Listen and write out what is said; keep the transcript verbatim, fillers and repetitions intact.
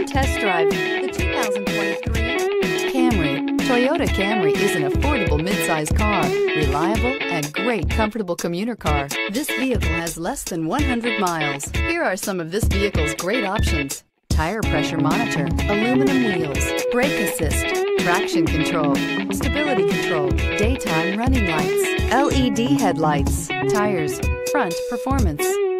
and test drive the two thousand twenty-three Camry. Toyota Camry is an affordable midsize car, reliable and great comfortable commuter car. This vehicle has less than one hundred miles. Here are some of this vehicle's great options: tire pressure monitor, aluminum wheels, brake assist, traction control, stability control, daytime running lights, L E D headlights, tires, front performance,